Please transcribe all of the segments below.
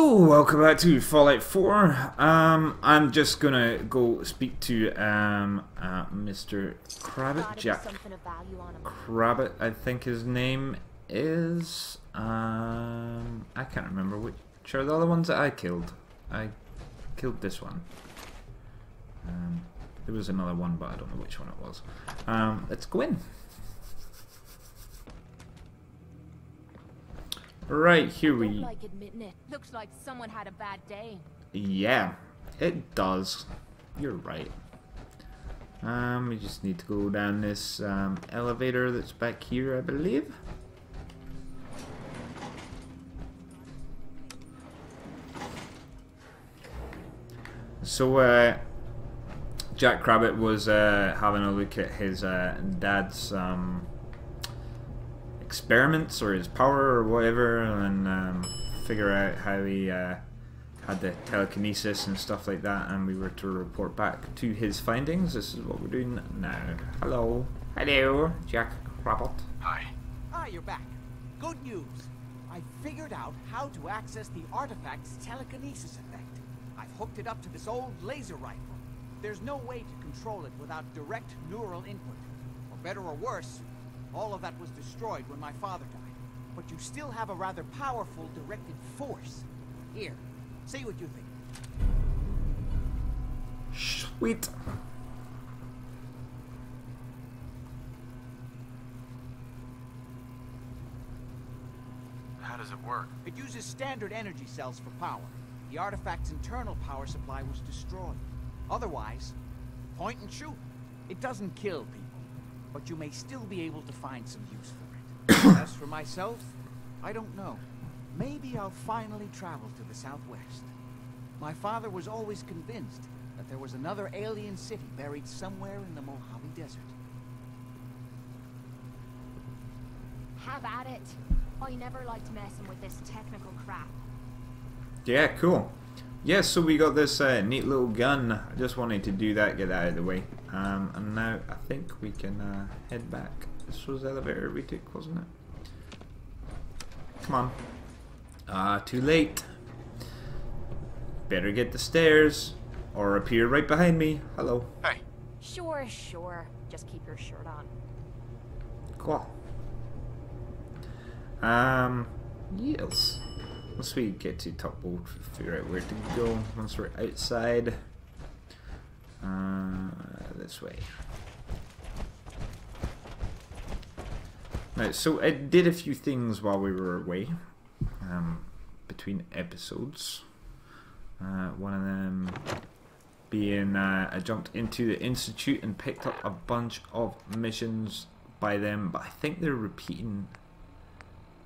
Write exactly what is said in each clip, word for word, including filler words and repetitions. Hello, welcome back to Fallout four. Um, I'm just gonna go speak to um, uh, Mister Krabbit, Jack Krabbit, I think his name is. Um, I can't remember which are the other ones that I killed. I killed this one. Um, there was another one, but I don't know which one it was. Um, let's go in. Right, here we... Don't like admitting it. Looks like someone had a bad day. Yeah, it does. You're right. Um, we just need to go down this um, elevator that's back here, I believe. So, uh, Jackrabbit was uh, having a look at his uh, dad's... Um, experiments or his power or whatever, and um, figure out how he uh, had the telekinesis and stuff like that, and we were to report back to his findings. This is what we're doing now. Hello. Hello, Jack Robot. Hi. Hi, you're back. Good news. I figured out how to access the artifact's telekinesis effect. I've hooked it up to this old laser rifle. There's no way to control it without direct neural input. For better or worse, all of that was destroyed when my father died. But you still have a rather powerful directed force. Here, see what you think. Sweet. How does it work? It uses standard energy cells for power. The artifact's internal power supply was destroyed. Otherwise, point and shoot. It doesn't kill people, but you may still be able to find some use for it. As for myself, I don't know. Maybe I'll finally travel to the southwest. My father was always convinced that there was another alien city buried somewhere in the Mojave Desert. Have at it. I never liked messing with this technical crap. Yeah, cool. Yes, yeah, so we got this uh, neat little gun. I just wanted to do that, get that out of the way. Um, and now I think we can uh, head back. This was the elevator we took, wasn't it? Come on. Ah, uh, too late. Better get the stairs or appear right behind me. Hello. Hey. Sure, sure. Just keep your shirt on. Cool. Um, yes. Once we get to top, we'll figure out where to go once we're outside. Uh, this way. Now, so I did a few things while we were away, um, between episodes. Uh, one of them being uh, I jumped into the Institute and picked up a bunch of missions by them, but I think they're repeating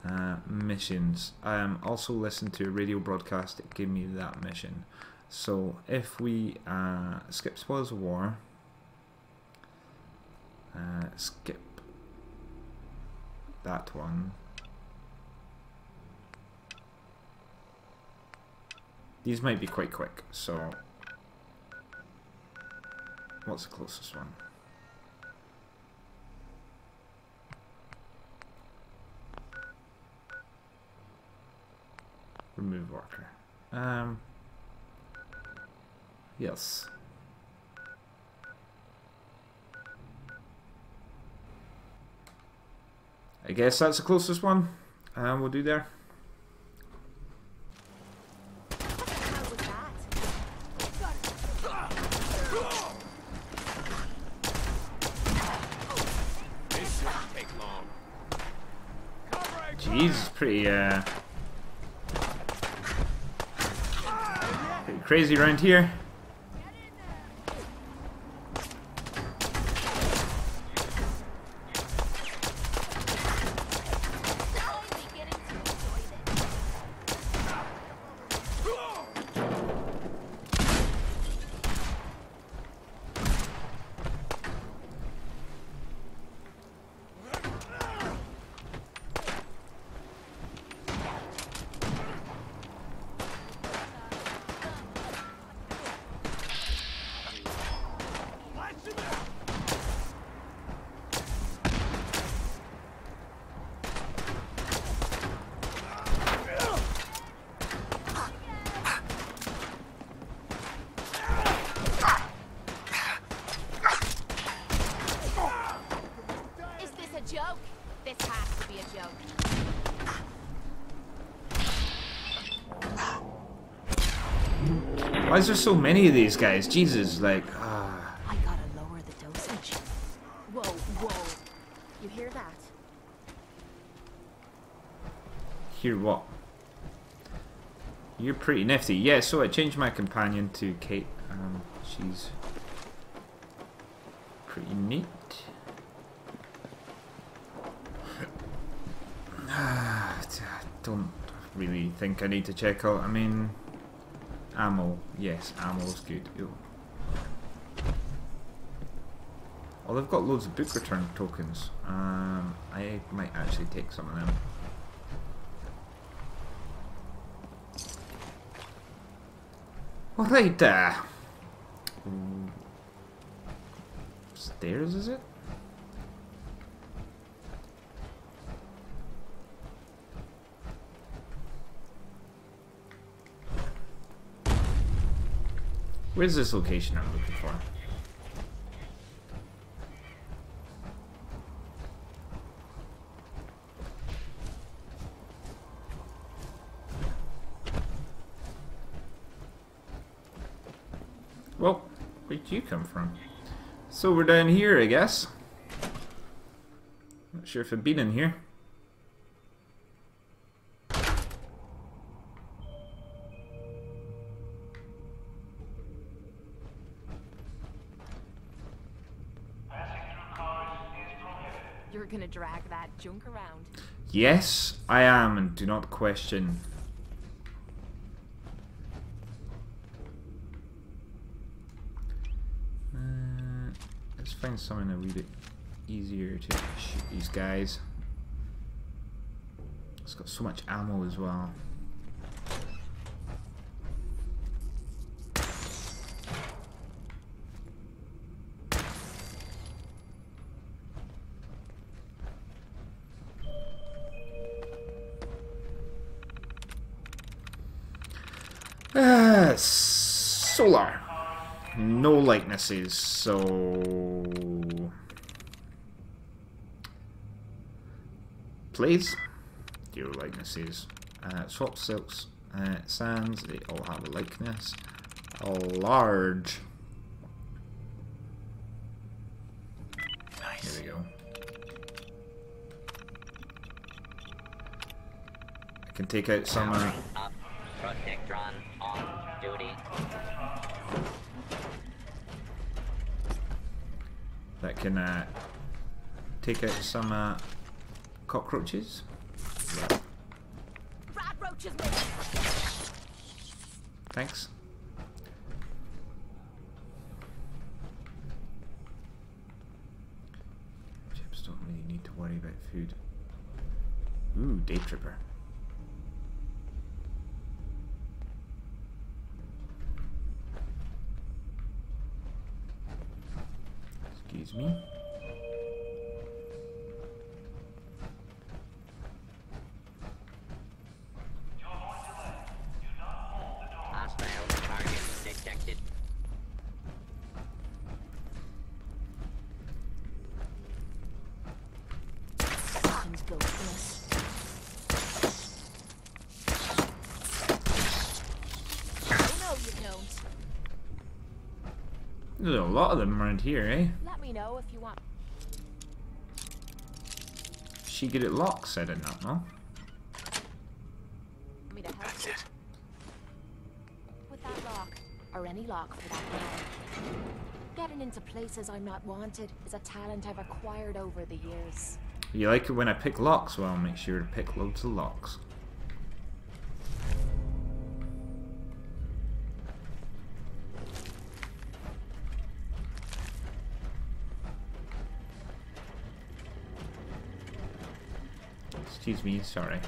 uh, missions. I um, also listened to a radio broadcast that gave me that mission. So if we uh, skip Spoils of War, uh, skip that one. These might be quite quick, so what's the closest one? Remove Walker. Um. Yes. I guess that's the closest one. And um, we'll do there. This shouldn't take long. Jeez, pretty uh, pretty crazy around here. Why is there so many of these guys? Jesus, like, ah. I gotta lower the dosage. Whoa, whoa. You hear that? Hear what? You're pretty nifty. Yeah, so I changed my companion to Kate. Um, she's pretty neat. I don't really think I need to check out. I mean, ammo. Yes, ammo's good. Ew. Oh, they've got loads of book return tokens. Um, I might actually take some of them. Alright, uh, stairs is it? Where's this location I'm looking for? Well, where'd you come from? So we're down here, I guess. Not sure if I've been in here. You're gonna drag that junk around. Yes, I am, and do not question. Let's find something a wee bit easier to shoot these guys. It's got so much ammo as well. Ah, solar. No likenesses, so... Plates, zero likenesses, uh, swap silks, uh, sands, they all have a likeness, a large. Nice. Here we go. I can take out some uh, Protectron on duty. That can uh, take out some uh, cockroaches. Thanks. Chips don't really need to worry about food. Ooh, day tripper. Excuse me. There's a lot of them around here, eh? Let me know if you want. She get it locked, said it not, no? That's it. With that lock, or any lock for that matter. Getting into places I'm not wanted is a talent I've acquired over the years. You like it when I pick locks? Well, I'll make sure to pick loads of locks. Excuse me, sorry.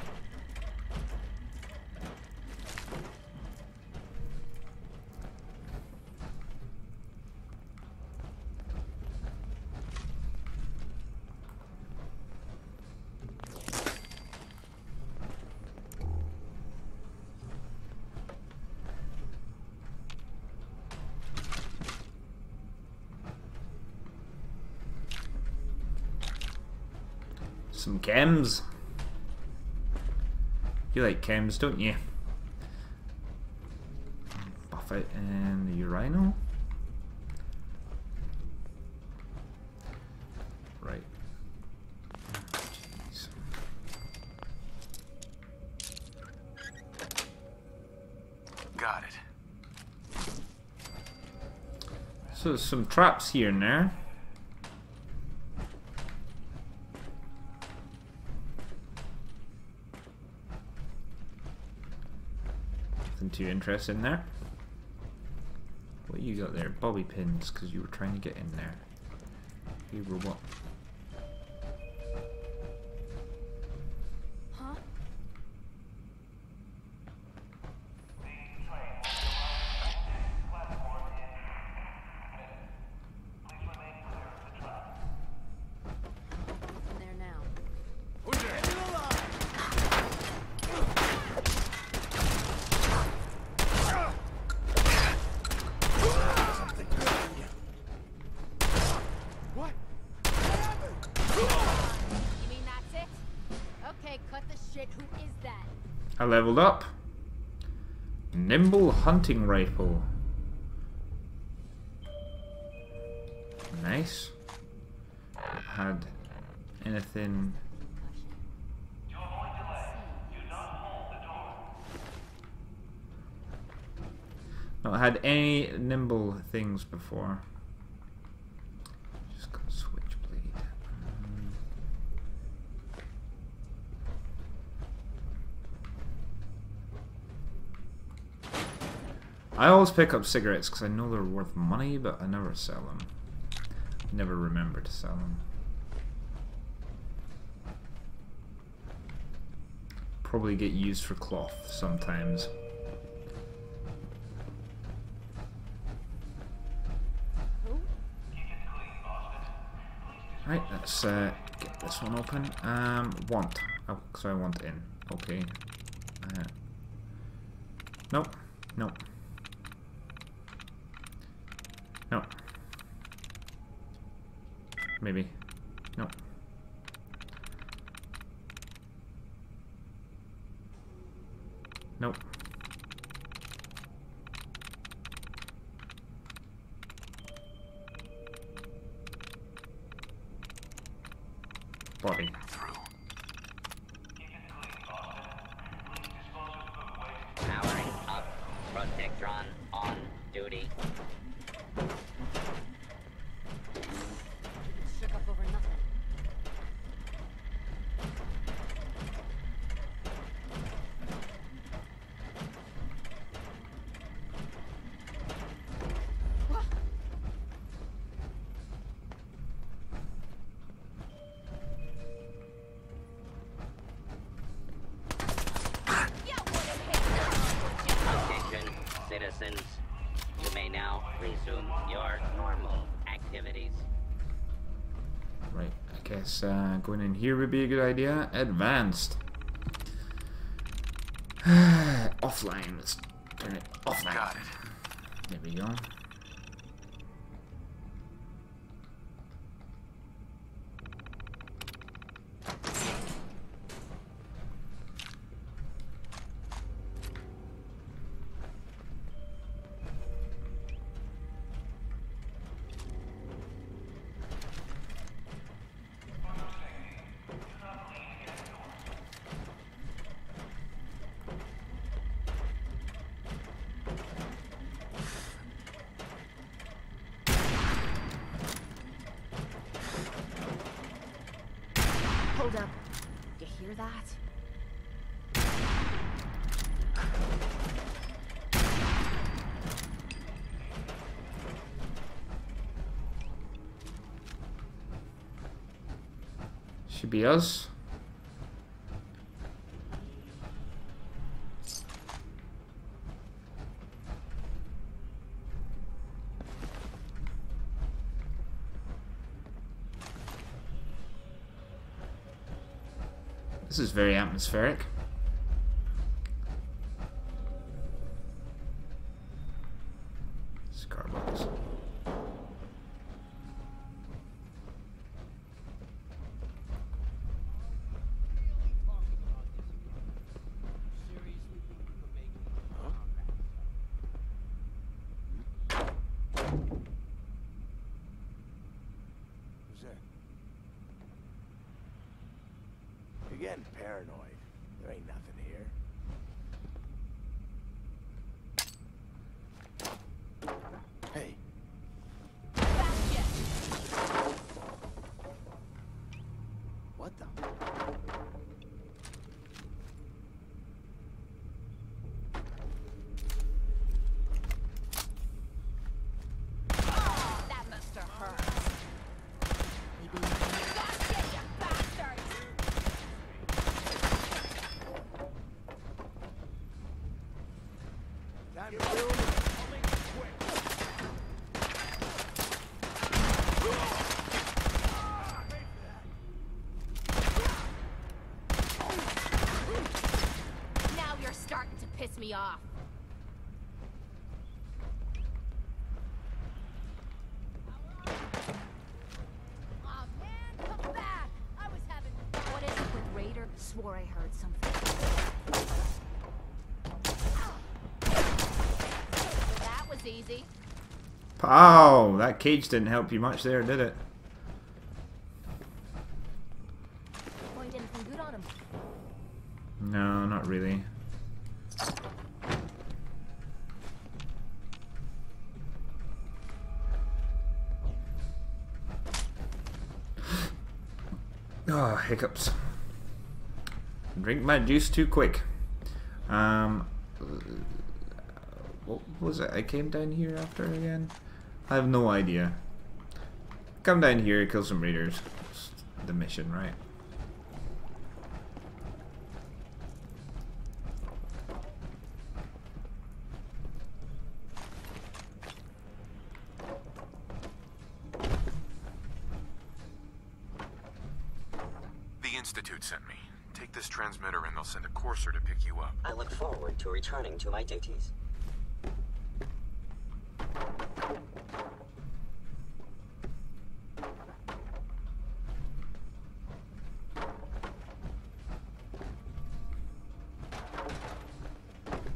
Some chems. You like chems, don't you? Buff fight and the rhino. Right. Jeez. Got it. So some traps here and there. Too interesting there. What you got there? Bobby pins, because you were trying to get in there. You robot. Huh? There now. Who's there? I leveled up. Nimble hunting rifle. Nice. Had anything? You avoid delay. Do not hold the door. Not had any nimble things before. Just got switchblade. I always pick up cigarettes because I know they're worth money, but I never sell them. Never remember to sell them. Probably get used for cloth sometimes. Right, let's uh, get this one open. Um, want. Oh, because I want in. Okay. Uh, nope. Nope. No. Maybe. No. Nope. Body. Powering up. Protectron on duty. Citizens, you may now resume your normal activities. Right, I guess uh, going in here would be a good idea. Advanced. Offline. Let's turn it offline. Got it. There we go. Hold up. You hear that? Should be us. This is very atmospheric. Cigar box. Who's that? You're getting paranoid. There ain't nothing here. Hey. What the? Oh, that must have hurt. Maybe you gotta get you bastards. Time to build. Me off. Oh, man, come back. I was having... What is it with Raider? Swore I heard something. So that was easy. Pow! That cage didn't help you much there, did it? Point anything good on him? No, not really. Oh, hiccups. Drink my juice too quick. Um, what was it? I came down here after again? I have no idea. Come down here, kill some raiders. It's the mission, right? Institute sent me. Take this transmitter and they'll send a courser to pick you up. I look forward to returning to my duties.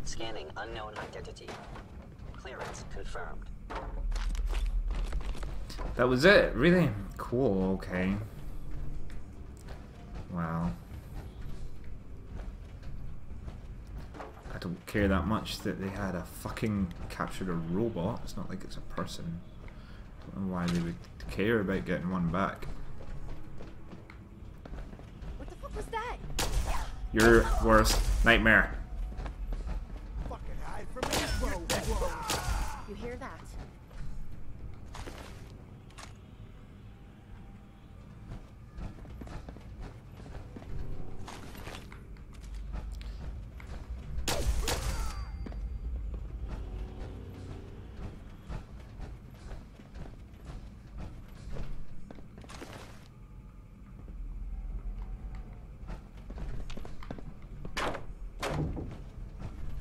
Scanning unknown identity. Clearance confirmed. That was it, really? Cool, okay. Wow. I don't care that much that they had a fucking captured a robot. It's not like it's a person. I don't know why they would care about getting one back. What the fuck was that? Your worst nightmare. Fucking hide from me. Whoa, whoa. You hear that?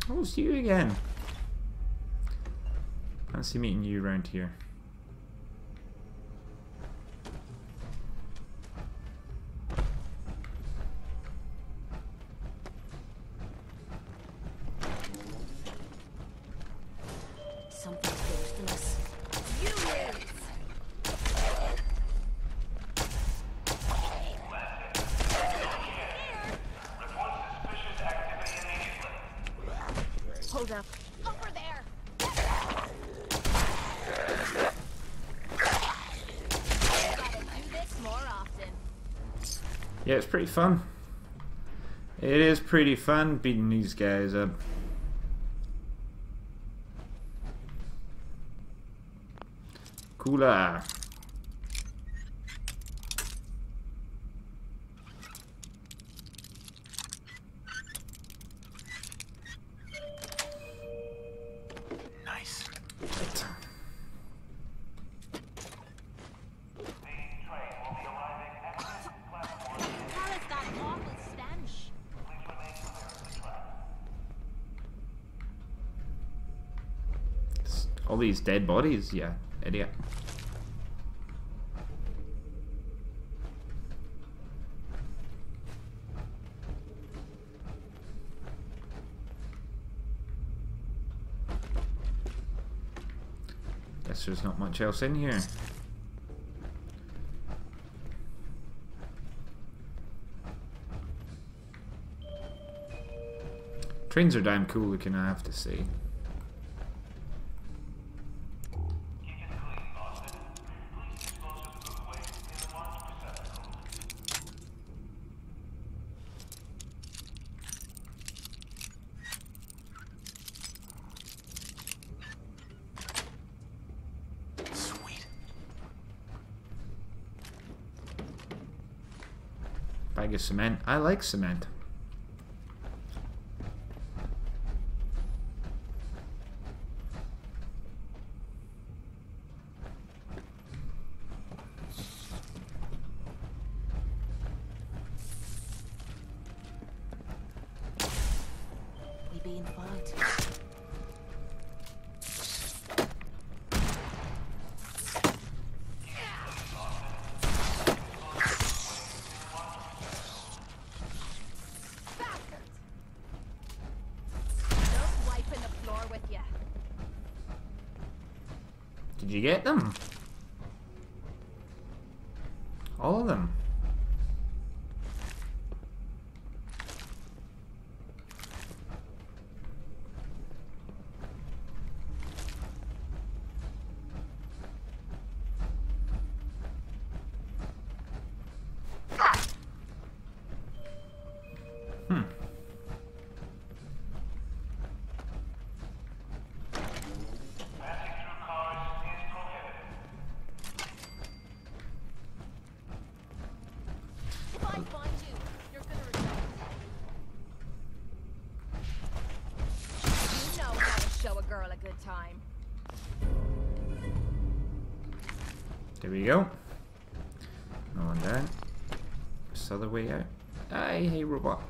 Oh, it's you again. Fancy meeting you around here. Something's ghosting us. You Hold up. Over there. Gotta do this more often. Yeah, it's pretty fun. It is pretty fun beating these guys up. Cooler. All these dead bodies, yeah, idiot. Guess there's not much else in here. Trains are damn cool looking, I have to say. Of cement. I like cement. We be in the fight. Did you get them? All of them. Time. There we go. No one there. This other way out. Aye, hey robot.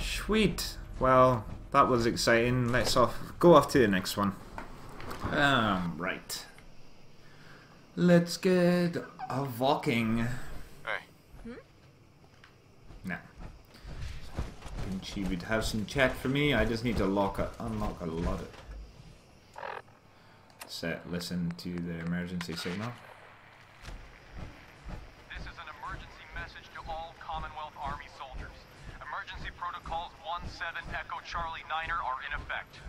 Sweet. Well, that was exciting. Let's off go off to the next one. Um, right. Let's get a walking. Hey. Hmm? Nah. She would have some chat for me. I just need to lock a, unlock a lot of set. Listen to the emergency signal. This is an emergency message to all Commonwealth Army soldiers. Emergency protocols one seven Echo Charlie niner are in effect.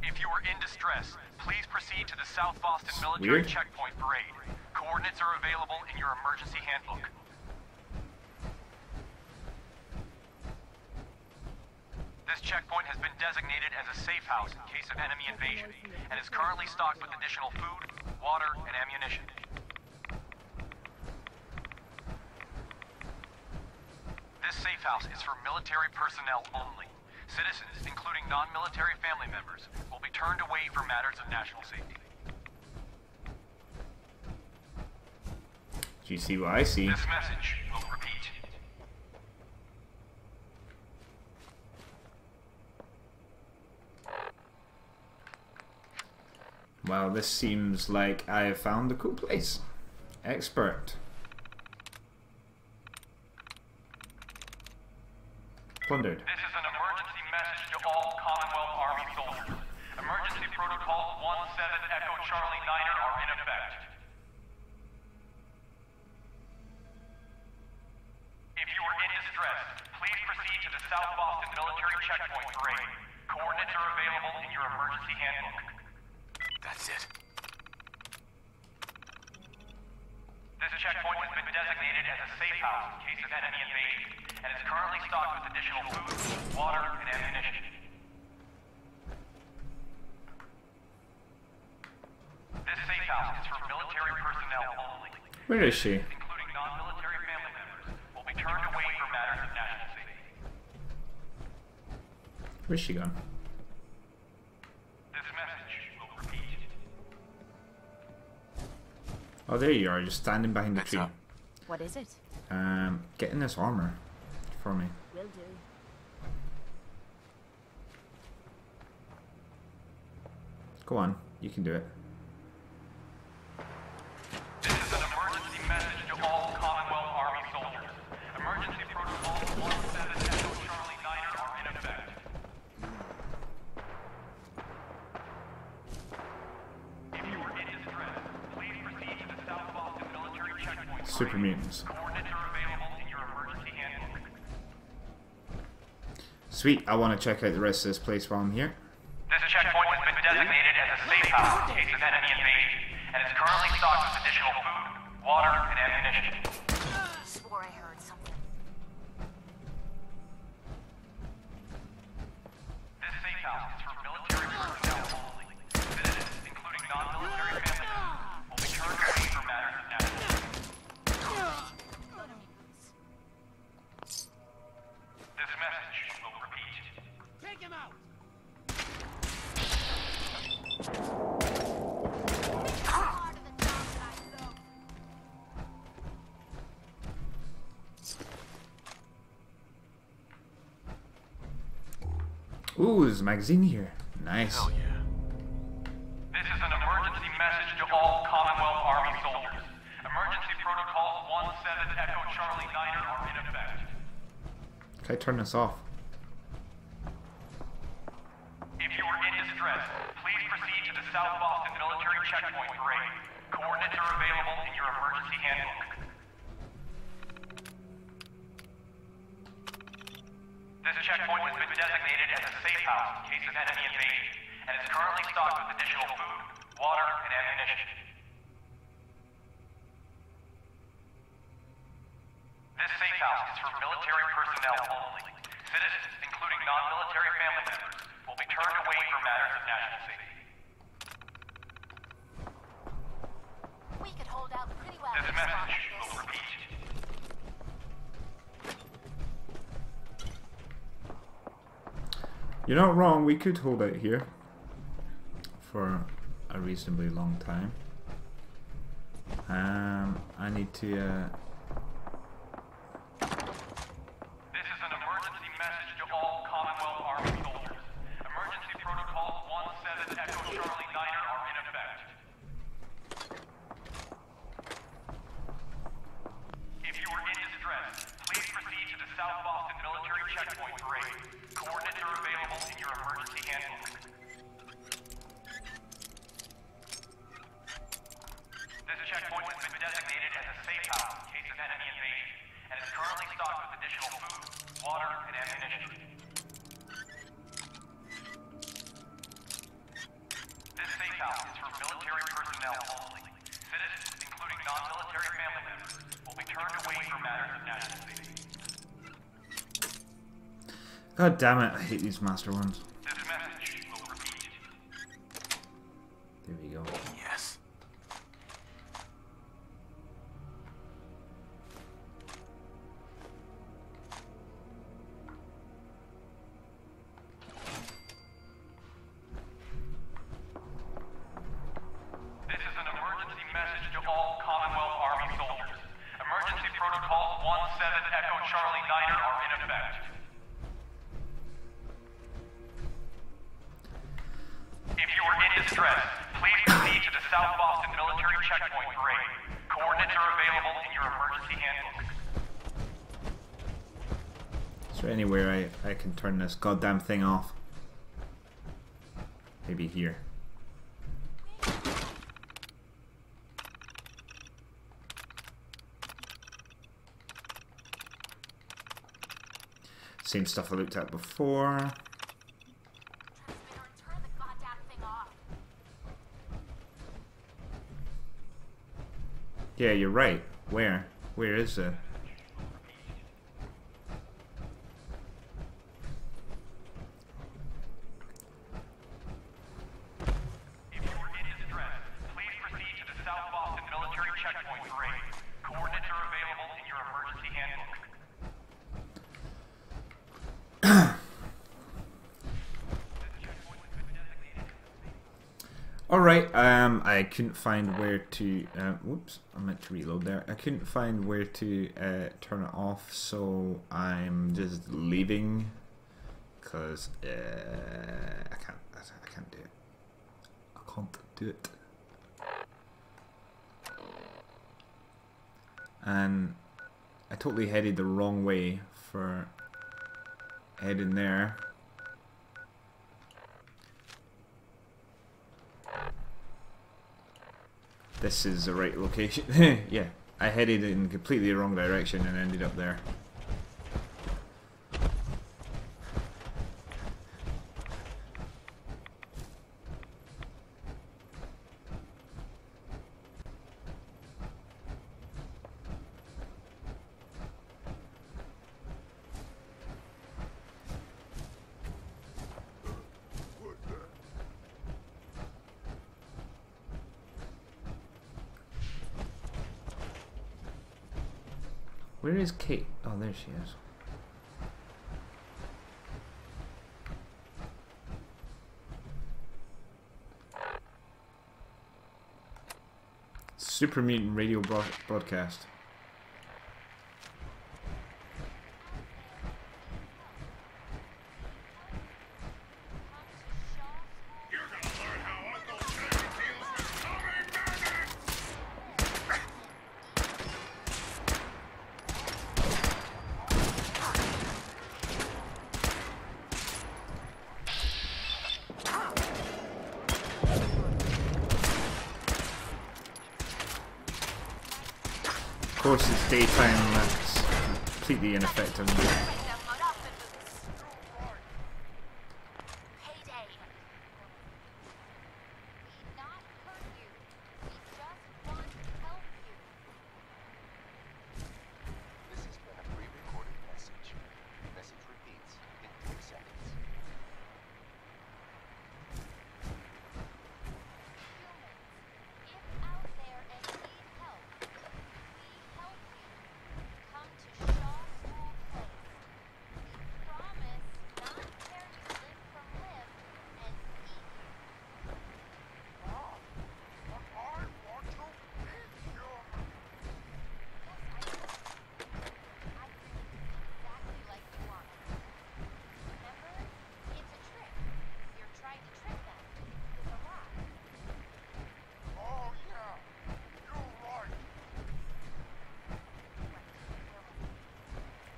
If you are in distress, please proceed to the South Boston it's military weird. checkpoint parade. Coordinates are available in your emergency handbook. This checkpoint has been designated as a safe house in case of enemy invasion, and is currently stocked with additional food, water, and ammunition. This safe house is for military personnel only. Citizens, including non-military family members, will be turned away for matters of national safety. Do you see what I see? This message will repeat. Well, this seems like I have found a cool place. Expert. Plundered. This is an emergency message to all Commonwealth Army soldiers. Emergency protocol one seven Echo Charlie niner are in effect. South Boston military checkpoint parade. Coordinates are available in your emergency handbook. That's it. This checkpoint has been designated as a safe house in case of enemy invasion, and is currently stocked with additional food, water, and ammunition. This safe house is for military personnel only. Where is she? Where's she gone? This message will repeat. Oh, there you are, just standing behind the tree. What is it? Um, get in this armor for me. Will do. Go on, you can do it. This is an emergency message to all Commonwealth Army soldiers. Emergency protocol one seven. super mutants. Sweet, I want to check out the rest of this place while I'm here. This checkpoint has been designated as a safe house in case of enemy invasion, and is currently stocked with additional food, water, and ammunition. I swore I heard something. This safe house is for military personnel only. Citizens, including non-military families, will be turned away for matters of nationalism. This message will repeat. Take him out! Ooh, there's a magazine here. Nice. Hell yeah. This is an emergency message to all Commonwealth Army soldiers. Emergency protocols one seven Echo Charlie niner are in effect. Can I turn this off? If you are in distress, please proceed to the South Boston military checkpoint parade. Coordinates are available in your emergency handbook. This checkpoint has been designated as a safe house in case of enemy invasion, and is currently stocked with additional food, water, and ammunition. This safe house is for military personnel only. Citizens, including non-military family members, will be turned away for matters of national safety. We could hold out pretty well. This message will repeat. You're not wrong, we could hold out here for a reasonably long time. Um, I need to... Uh... This is an emergency message to all Commonwealth Army soldiers. Emergency protocols one seven Echo Charlie niner are in effect. If you are in distress, please proceed to the South Boston military checkpoint parade. Coordinates are available in your emergency handbook. This checkpoint has been designated as a safe house in case of enemy invasion, and is currently stocked with additional food, water, and ammunition. This safe house is for military personnel only. Citizens, including non-military family members, will be turned away for matters of national safety. God damn it, I hate these master ones. This message will repeat. There we go. Yes. This is an emergency message to all Commonwealth Army soldiers. Emergency protocols one seven Echo Charlie niner are in effect. Distress, please proceed to the South Boston military checkpoint parade. Coordinates are available in your emergency handbook. Is there anywhere I, I can turn this goddamn thing off? Maybe here. Same stuff I looked at before. Yeah, you're right. Where? Where is it? If you are in distress, please proceed to the South Boston military checkpoint parade. Coordinates are available in your emergency handbook. Alright, um, I couldn't find where to, uh, whoops, I meant to reload there. I couldn't find where to uh, turn it off, so I'm just leaving, because uh, I can't, I can't do it. I can't do it. And I totally headed the wrong way for heading there. This is the right location. Yeah. I headed in completely the wrong direction and ended up there. Where is Kate? Oh, there she is. Super Mutant Radio broad Broadcast. Of course, it's daytime, that's completely ineffective.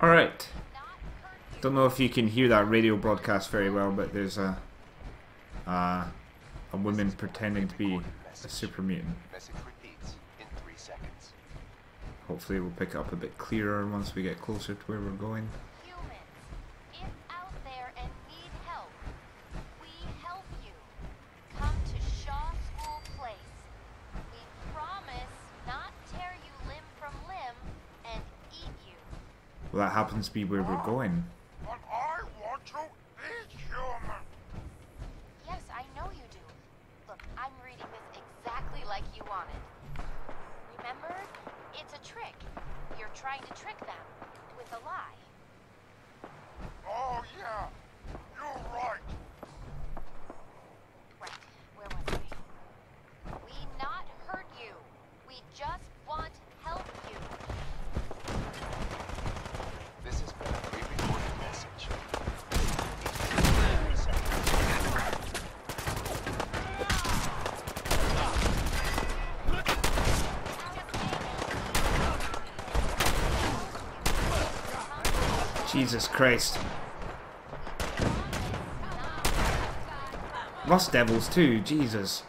Alright, don't know if you can hear that radio broadcast very well, but there's a uh, a woman pretending to be a super mutant. Hopefully we'll pick it up a bit clearer once we get closer to where we're going. Well, that happens to be where we're going. But I want to be human. Yes, I know you do. Look, I'm reading this exactly like you wanted. Remember, it's a trick. You're trying to trick them with a lie. Oh yeah, you're right. Right, where was we? We not hurt you. We just want help you. Jesus Christ. Rust Devils too, Jesus.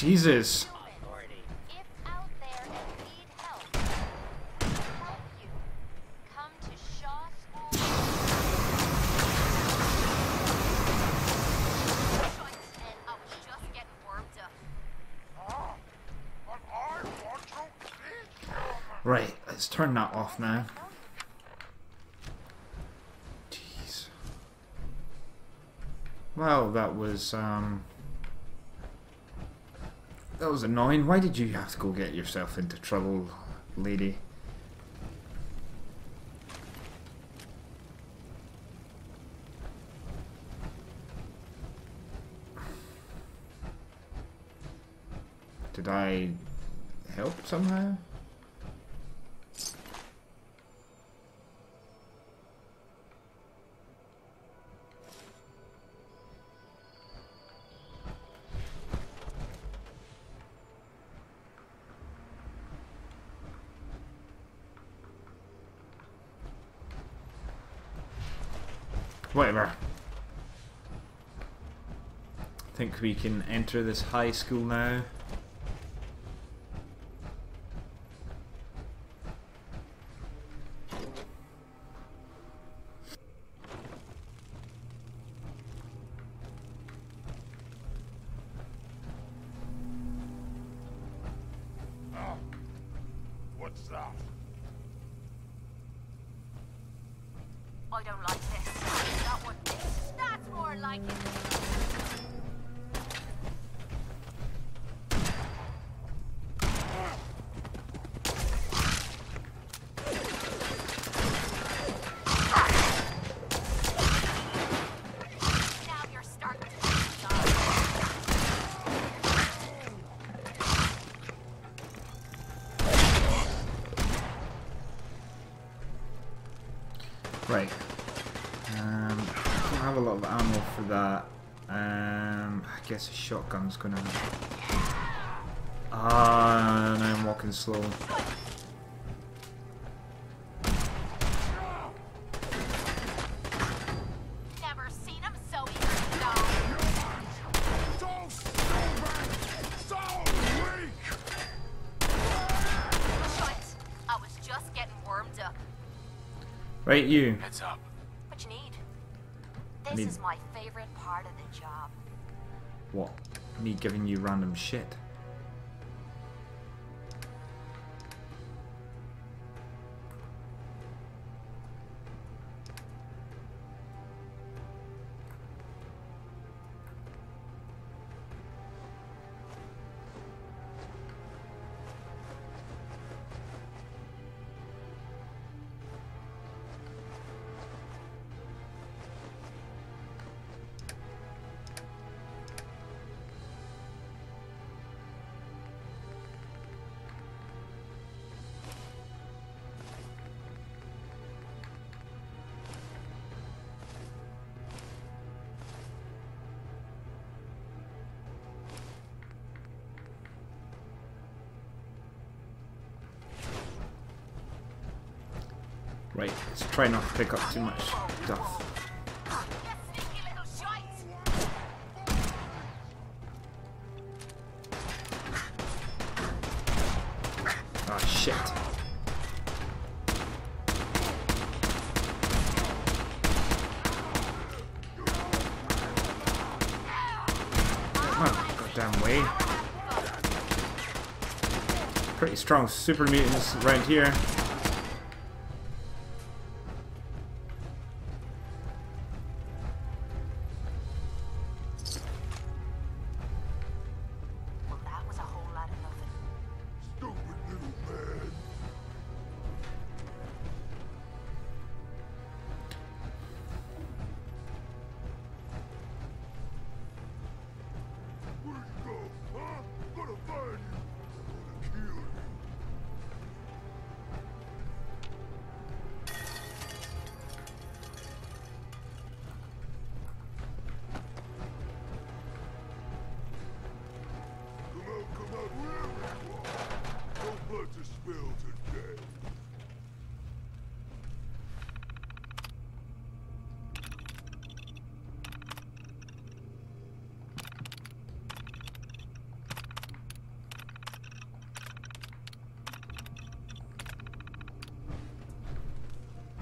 Jesus. Right, let's turn that off now. Jeez. Well, that was um that was annoying. Why did you have to go get yourself into trouble, lady? Did I help somehow? Whatever. I think we can enter this high school now. Right. Um, I don't have a lot of ammo for that. Um, I guess a shotgun's gonna. Ah, now I'm walking slow. Right, you. Heads up. What you need? This me. Is my favorite part of the job. What? Me giving you random shit? Right, let's try not to pick up too much stuff. Ah, shit. Oh, goddamn way. Pretty strong super mutants right here.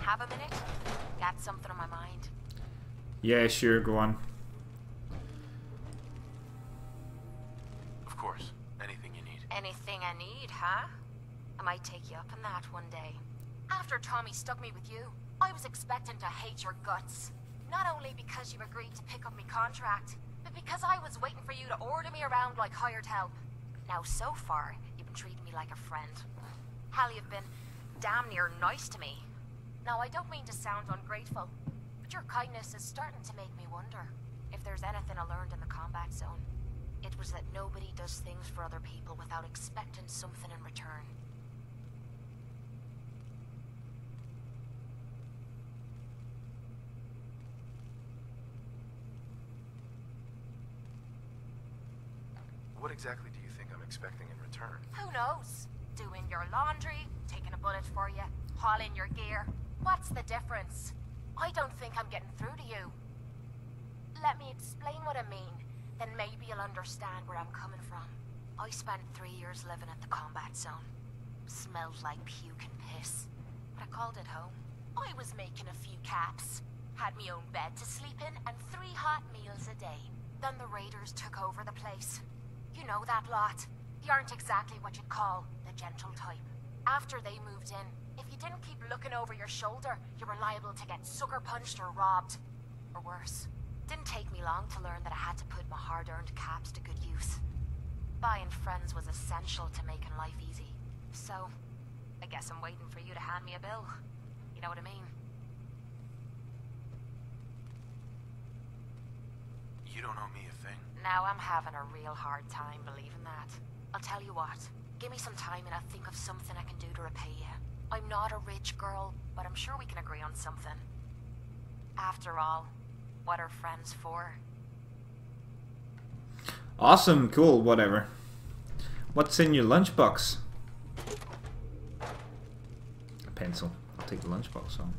have a minute? Got something on my mind. Yeah, sure, go on. Of course. Anything you need. Anything I need, huh? I might take you up on that one day. After Tommy stuck me with you, I was expecting to hate your guts. Not only because you agreed to pick up my contract, but because I was waiting for you to order me around like hired help. Now, so far, you've been treating me like a friend. Hell, you've been damn near nice to me. Now, I don't mean to sound ungrateful, but your kindness is starting to make me wonder if there's anything I learned in the Combat Zone. It was that nobody does things for other people without expecting something in return. What exactly do you think I'm expecting in return? Who knows? Doing your laundry, taking a bullet for you, hauling your gear. What's the difference? I don't think I'm getting through to you. Let me explain what I mean, then maybe you'll understand where I'm coming from. I spent three years living at the Combat Zone. Smelled like puke and piss, but I called it home. I was making a few caps, had my own bed to sleep in, and three hot meals a day. Then the raiders took over the place. You know that lot. You aren't exactly what you'd call the gentle type. After they moved in, if you didn't keep looking over your shoulder, you were liable to get sucker punched or robbed. Or worse. Didn't take me long to learn that I had to put my hard-earned caps to good use. Buying friends was essential to making life easy. So, I guess I'm waiting for you to hand me a bill. You know what I mean? You don't owe me a thing. Now I'm having a real hard time believing that. I'll tell you what, give me some time and I'll think of something I can do to repay you. I'm not a rich girl, but I'm sure we can agree on something. After all, what are friends for? Awesome, cool, whatever. What's in your lunchbox? A pencil. I'll take the lunchbox on.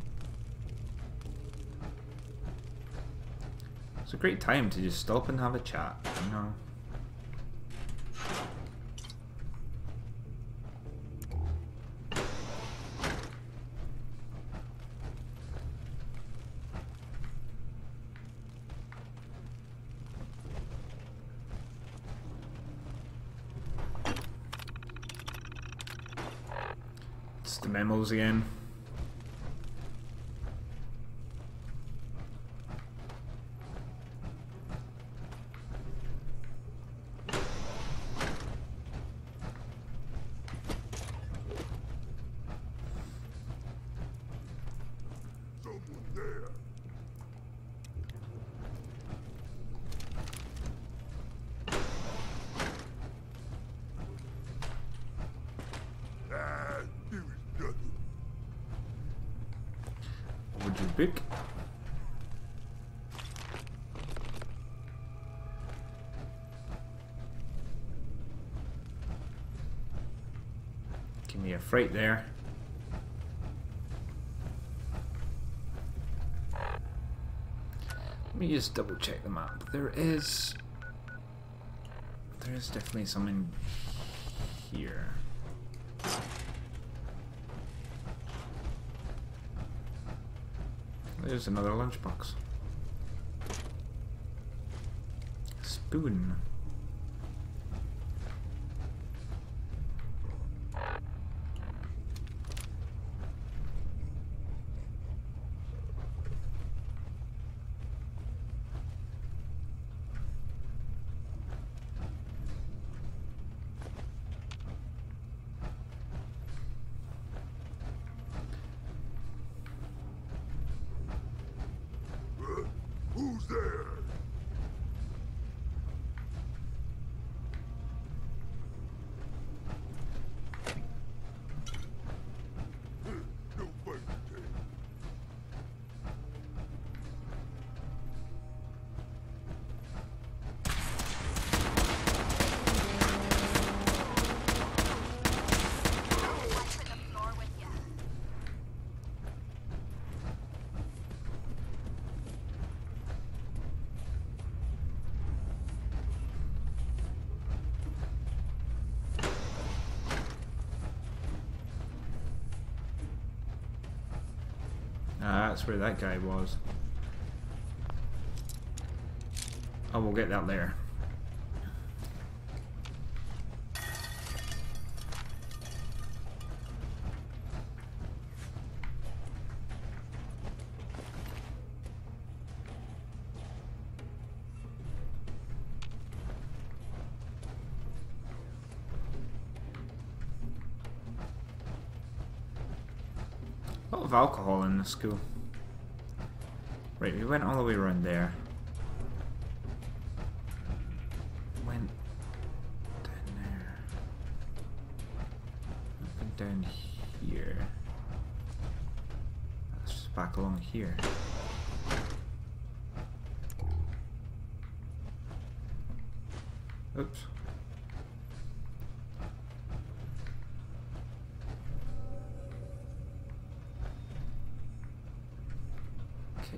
It's a great time to just stop and have a chat, you know. It's the memos again. Book. Give me a fright there. Let me just double check the map. There is, there is definitely something here. There's another lunchbox. Spoon. Ah, that's where that guy was. Oh, we'll get that there. A lot of alcohol in this school. Right, we went all the way around there. Went down there. Went down here. Let's just back along here. Oops.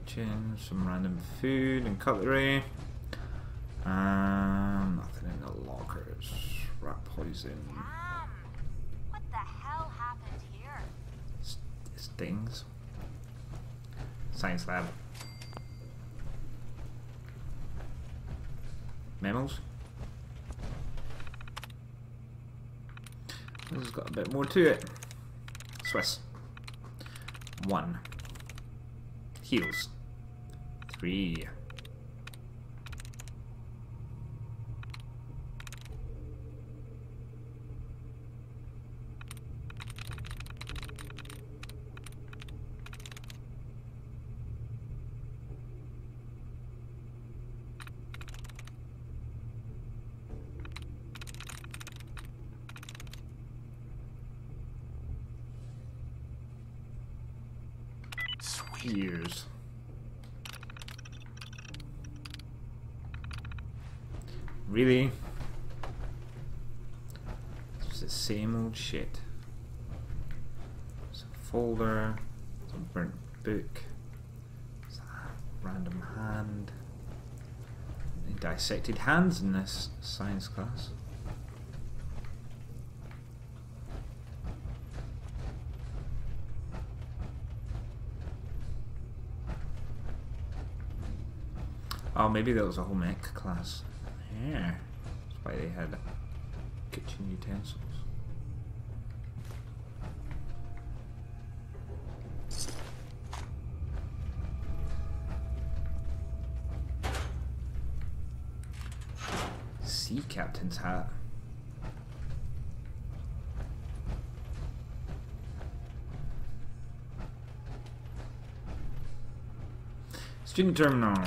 Kitchen, some random food and cutlery. Um, nothing in the lockers. Rat poison. Mom, what the hell happened here? Stings. Science lab. Mammals. This has got a bit more to it. Swiss. One. Heels. Three. Years. Really? It's just the same old shit. Some folder, some burnt book, some random hand. They dissected hands in this science class. Oh, maybe that was a whole mech class. Yeah. That's why they had kitchen utensils. Sea captain's hat. Student terminal.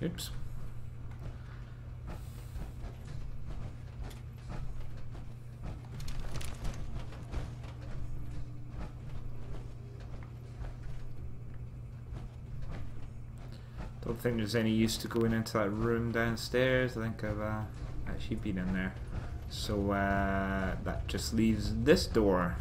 Oops. Don't think there's any use to going into that room downstairs. I think I've uh, actually been in there. So uh, that just leaves this door.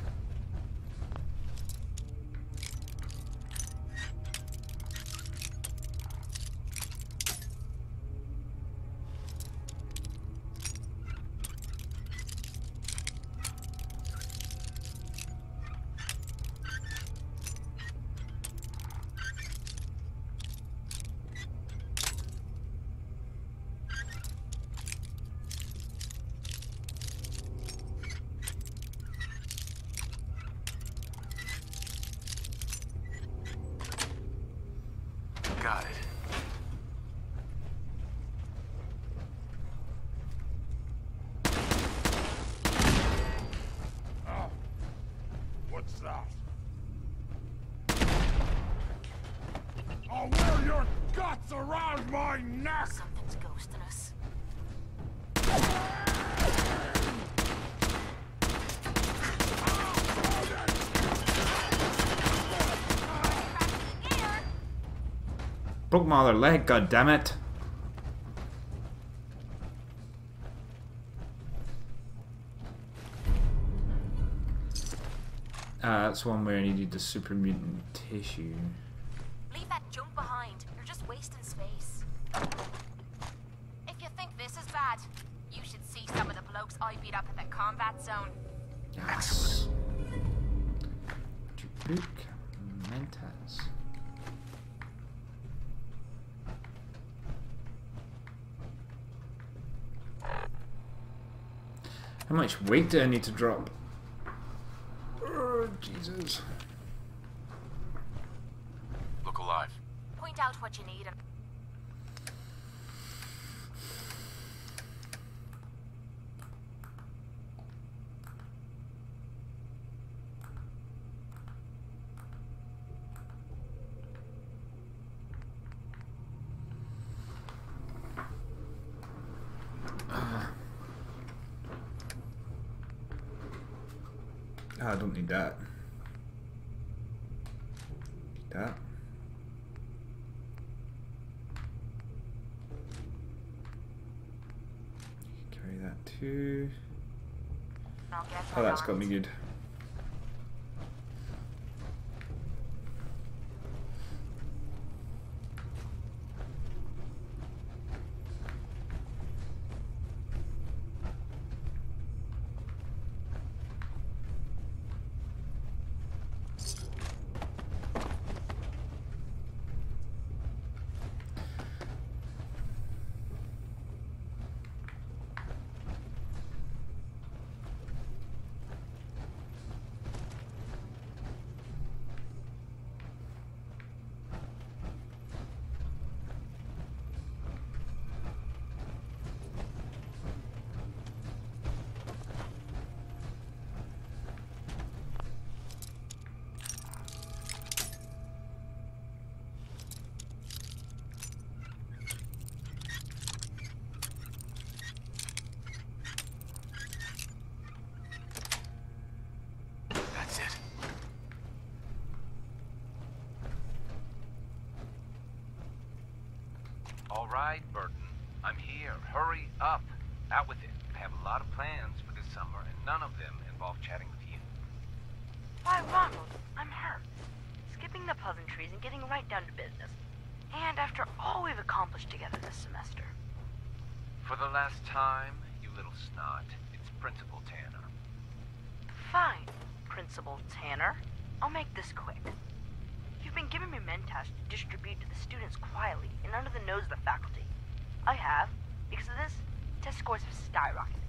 Got it. Oh, what's that? I'll wear your guts around my neck. Something's ghosting us. Broke my other leg, god damn it. Ah, that's one where I needed the super mutant tissue. Leave that junk behind. You're just wasting space. If you think this is bad, you should see some of the blokes I beat up at the Combat Zone. Yes. Dubuque Mentats. How much weight do I need to drop? Oh, Jesus. Look alive. Point out what you need. I don't need that. Need that. Carry that too. Oh, that's got me good. All right, Burton. I'm here. Hurry up. Out with it. I have a lot of plans for this summer, and none of them involve chatting with you. Why, Ronald? I'm hurt. Skipping the pleasantries and getting right down to business. And after all we've accomplished together this semester. For the last time, you little snot, it's Principal Tanner. Fine, Principal Tanner. I'll make this quick. You've been giving me Mentats to distribute to the students quietly and under the nose of the faculty. I have, because of this, test scores have skyrocketed.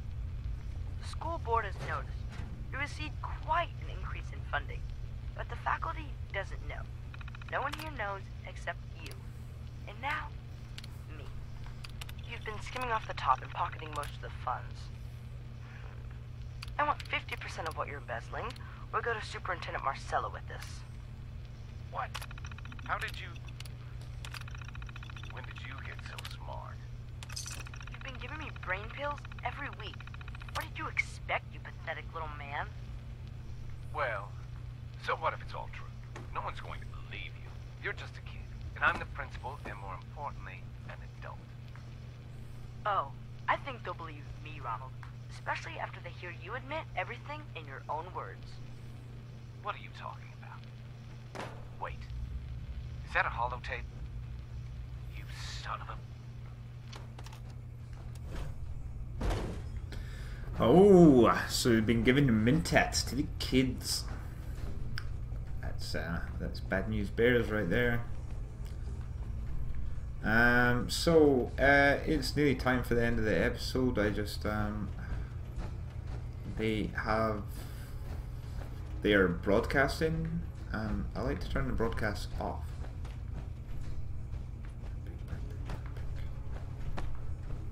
The school board has noticed. You received quite an increase in funding, but the faculty doesn't know. No one here knows except you. And now, me. You've been skimming off the top and pocketing most of the funds. I want fifty percent of what you're embezzling, or go to Superintendent Marcella with this. What? How did you... When did you get so smart? You've been giving me brain pills every week. What did you expect, you pathetic little man? Well, so what if it's all true? No one's going to believe you. You're just a kid, and I'm the principal, and more importantly, an adult. Oh, I think they'll believe me, Ronald. Especially after they hear you admit everything in your own words. What are you talking about? Wait, is that a holotape? You son of a... Oh, so we've been giving Mentats to the kids. That's uh, that's bad news bears right there. Um, so uh, it's nearly time for the end of the episode. I just um, they have they are broadcasting. Um, I like to turn the broadcast off.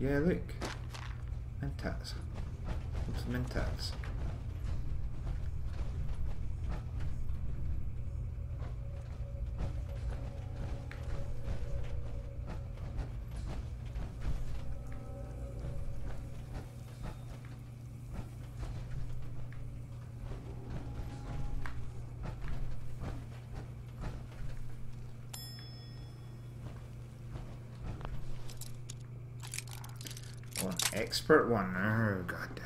Yeah, look. Mentats. What's Mentats? Expert one. Oh, goddamn.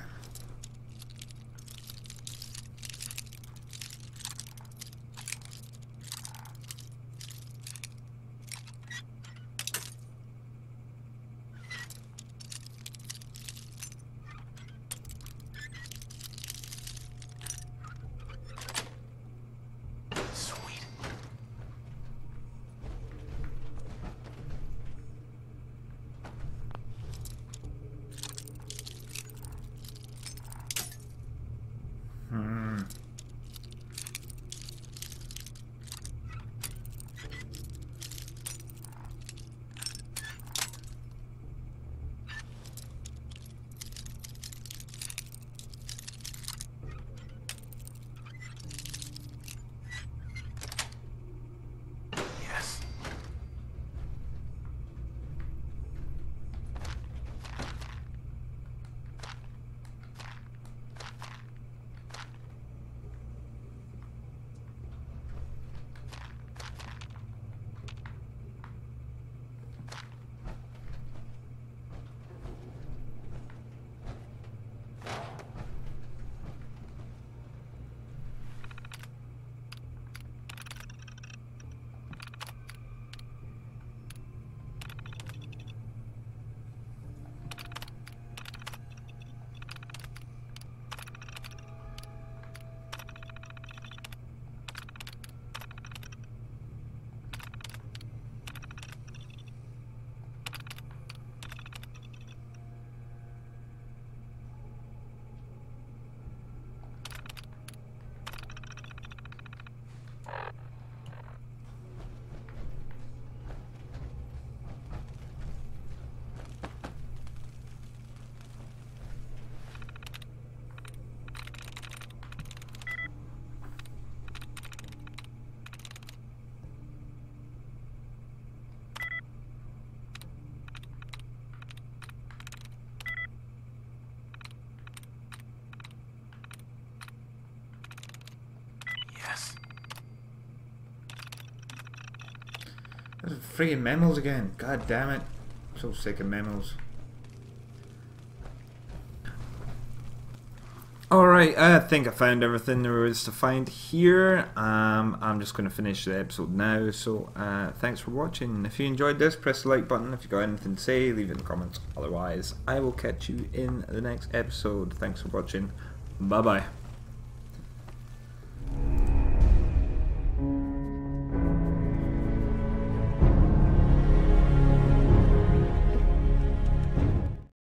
Freaking memos again. God damn it. I'm so sick of memos. Alright, I think I found everything there was to find here. Um, I'm just going to finish the episode now. So, uh, thanks for watching. If you enjoyed this, press the like button. If you got anything to say, leave it in the comments. Otherwise, I will catch you in the next episode. Thanks for watching. Bye-bye.